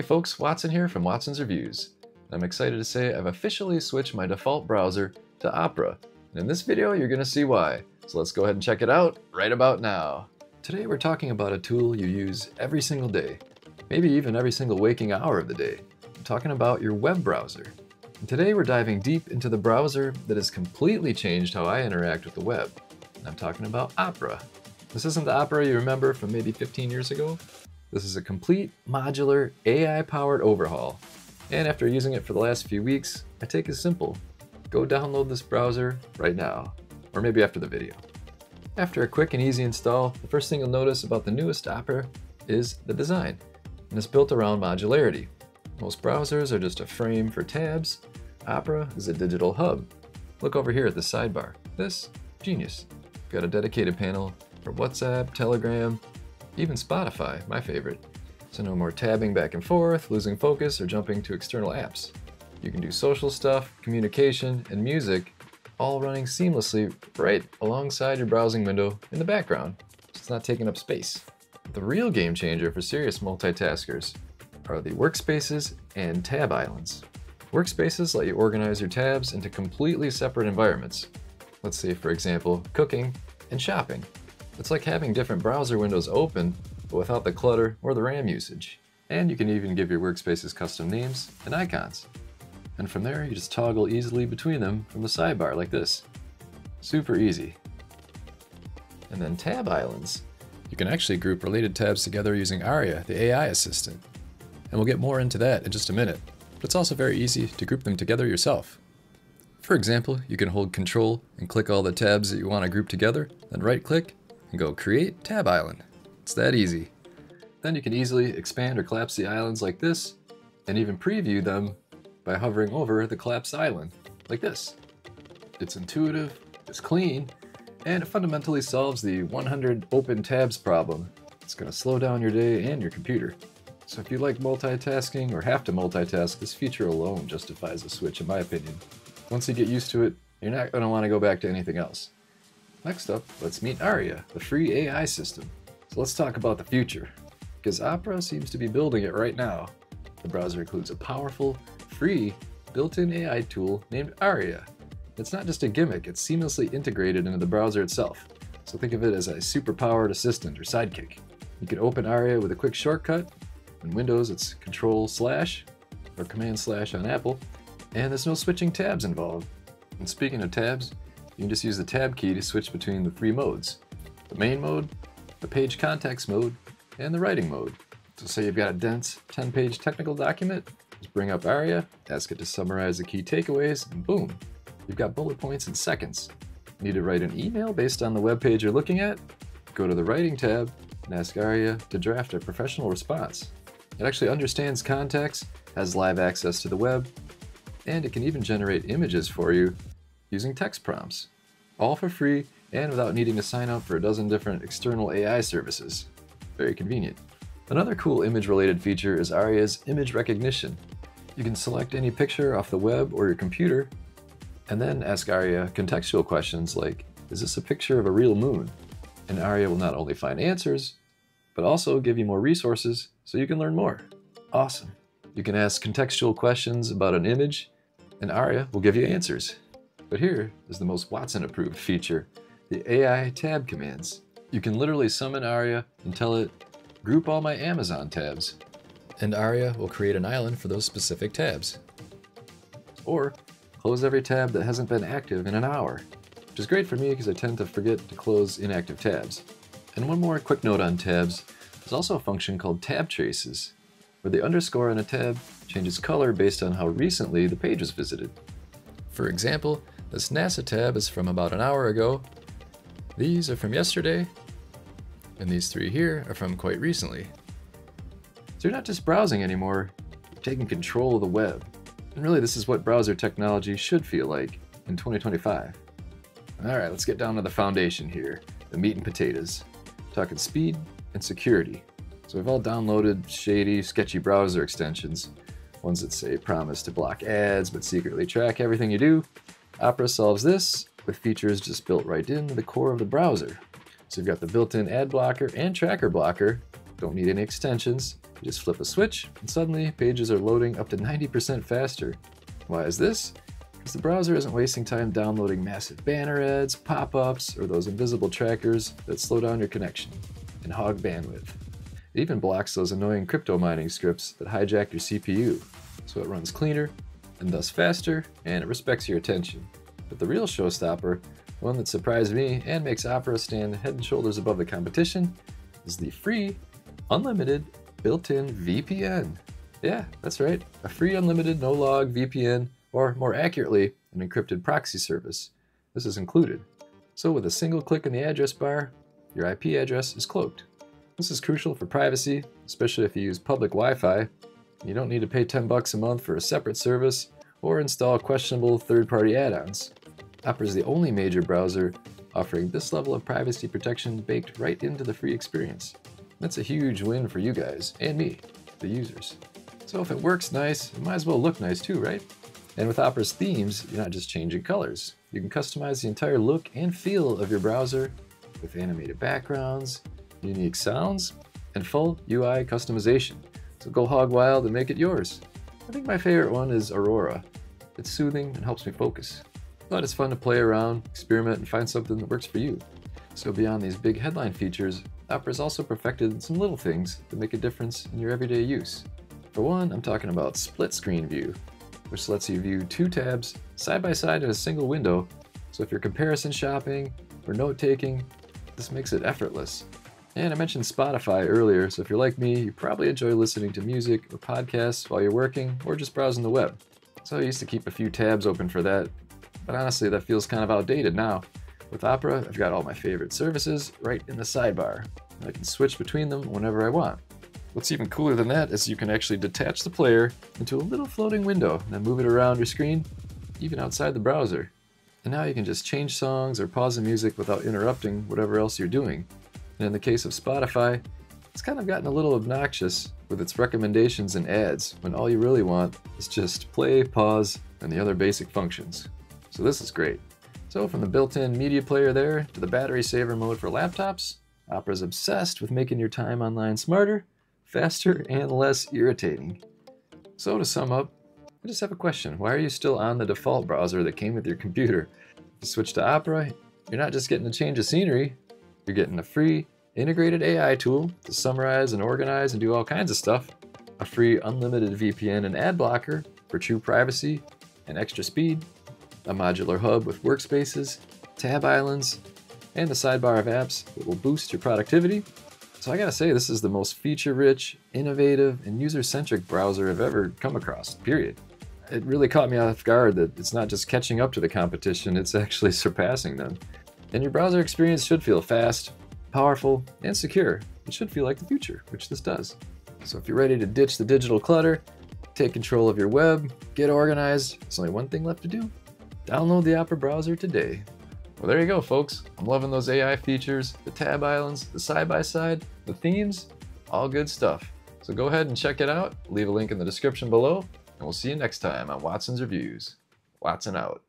Hey folks, Watson here from Watson's Reviews. I'm excited to say I've officially switched my default browser to Opera. And in this video, you're gonna see why. So let's go ahead and check it out right about now. Today we're talking about a tool you use every single day, maybe even every single waking hour of the day. I'm talking about your web browser. And today we're diving deep into the browser that has completely changed how I interact with the web. And I'm talking about Opera. This isn't the Opera you remember from maybe 15 years ago. This is a complete modular AI-powered overhaul. And after using it for the last few weeks, my take is simple. Go download this browser right now, or maybe after the video. After a quick and easy install, the first thing you'll notice about the newest Opera is the design, and it's built around modularity. Most browsers are just a frame for tabs. Opera is a digital hub. Look over here at the sidebar. This, genius. You've got a dedicated panel for WhatsApp, Telegram, even Spotify, my favorite. So no more tabbing back and forth, losing focus, or jumping to external apps. You can do social stuff, communication, and music, all running seamlessly right alongside your browsing window in the background, so it's not taking up space. The real game changer for serious multitaskers are the workspaces and tab islands. Workspaces let you organize your tabs into completely separate environments. Let's say, for example, cooking and shopping. It's like having different browser windows open, but without the clutter or the RAM usage. And you can even give your workspaces custom names and icons. And from there, you just toggle easily between them from the sidebar like this. Super easy. And then tab islands. You can actually group related tabs together using Aria, the AI assistant. And we'll get more into that in just a minute. But it's also very easy to group them together yourself. For example, you can hold Control and click all the tabs that you want to group together, then right-click and go create tab island. It's that easy. Then you can easily expand or collapse the islands like this, and even preview them by hovering over the collapsed island like this. It's intuitive, it's clean, and it fundamentally solves the 100 open tabs problem. It's gonna slow down your day and your computer. So if you like multitasking or have to multitask, this feature alone justifies a switch in my opinion. Once you get used to it, you're not gonna wanna go back to anything else. Next up, let's meet Aria, the free AI system. So let's talk about the future, because Opera seems to be building it right now. The browser includes a powerful, free, built-in AI tool named Aria. It's not just a gimmick, it's seamlessly integrated into the browser itself. So think of it as a super-powered assistant or sidekick. You can open Aria with a quick shortcut. In Windows, it's Control/, or Command/, on Apple, and there's no switching tabs involved. And speaking of tabs, you can just use the tab key to switch between the three modes. The main mode, the page context mode, and the writing mode. So say you've got a dense 10-page technical document, just bring up Aria, ask it to summarize the key takeaways, and boom, you've got bullet points in seconds. Need to write an email based on the web page you're looking at? Go to the writing tab and ask Aria to draft a professional response. It actually understands context, has live access to the web, and it can even generate images for you using text prompts, all for free and without needing to sign up for a dozen different external AI services. Very convenient. Another cool image-related feature is Aria's image recognition. You can select any picture off the web or your computer, and then ask Aria contextual questions like, is this a picture of a real moon? And Aria will not only find answers, but also give you more resources so you can learn more. Awesome. You can ask contextual questions about an image, and Aria will give you answers. But here is the most Watson-approved feature, the AI tab commands. You can literally summon Aria and tell it, group all my Amazon tabs. And Aria will create an island for those specific tabs. Or close every tab that hasn't been active in an hour, which is great for me because I tend to forget to close inactive tabs. And one more quick note on tabs, there's also a function called tab traces, where the underscore in a tab changes color based on how recently the page was visited. For example, this NASA tab is from about an hour ago, these are from yesterday, and these three here are from quite recently. So you're not just browsing anymore, you're taking control of the web. And really this is what browser technology should feel like in 2025. All right, let's get down to the foundation here, the meat and potatoes. We're talking speed and security. So we've all downloaded shady, sketchy browser extensions, ones that say promise to block ads but secretly track everything you do. Opera solves this with features just built right into the core of the browser. So you've got the built-in ad blocker and tracker blocker, don't need any extensions, You just flip a switch, and suddenly pages are loading up to 90% faster. Why is this? Because the browser isn't wasting time downloading massive banner ads, pop-ups, or those invisible trackers that slow down your connection and hog bandwidth. It even blocks those annoying crypto mining scripts that hijack your CPU, so it runs cleaner, and thus faster, and it respects your attention. But the real showstopper, one that surprised me and makes Opera stand head and shoulders above the competition, is the free, unlimited, built-in VPN. Yeah, that's right, a free, unlimited, no-log VPN, or more accurately, an encrypted proxy service. This is included. So with a single click in the address bar, your IP address is cloaked. This is crucial for privacy, especially if you use public Wi-Fi. You don't need to pay $10 a month for a separate service or install questionable third-party add-ons. Opera is the only major browser offering this level of privacy protection baked right into the free experience. That's a huge win for you guys and me, the users. So if it works nice, it might as well look nice too, right? And with Opera's themes, you're not just changing colors. You can customize the entire look and feel of your browser with animated backgrounds, unique sounds, and full UI customization. So go hog wild and make it yours. I think my favorite one is Aurora. It's soothing and helps me focus. But it's fun to play around, experiment, and find something that works for you. So beyond these big headline features, Opera's also perfected some little things that make a difference in your everyday use. For one, I'm talking about split screen view, which lets you view two tabs side by side in a single window. So if you're comparison shopping or note-taking, this makes it effortless. And I mentioned Spotify earlier, so if you're like me, you probably enjoy listening to music or podcasts while you're working or just browsing the web. So I used to keep a few tabs open for that, but honestly, that feels kind of outdated now. With Opera, I've got all my favorite services right in the sidebar, and I can switch between them whenever I want. What's even cooler than that is you can actually detach the player into a little floating window and then move it around your screen, even outside the browser. And now you can just change songs or pause the music without interrupting whatever else you're doing. And in the case of Spotify, it's kind of gotten a little obnoxious with its recommendations and ads when all you really want is just play, pause, and the other basic functions. So this is great. So from the built-in media player there to the battery saver mode for laptops, Opera's obsessed with making your time online smarter, faster, and less irritating. So to sum up, I just have a question. Why are you still on the default browser that came with your computer? If you switch to Opera, you're not just getting a change of scenery, you're getting a free, integrated AI tool to summarize and organize and do all kinds of stuff, a free unlimited VPN and ad blocker for true privacy and extra speed, a modular hub with workspaces, tab islands, and the sidebar of apps that will boost your productivity. So I gotta say, this is the most feature-rich, innovative, and user-centric browser I've ever come across, period. It really caught me off guard that it's not just catching up to the competition, it's actually surpassing them. And your browser experience should feel fast, powerful, and secure. It should feel like the future, which this does. So if you're ready to ditch the digital clutter, take control of your web, get organized, there's only one thing left to do. Download the Opera browser today. Well, there you go, folks. I'm loving those AI features, the tab islands, the side-by-side, the themes, all good stuff. So go ahead and check it out. Leave a link in the description below, and we'll see you next time on Watson's Reviews. Watson out.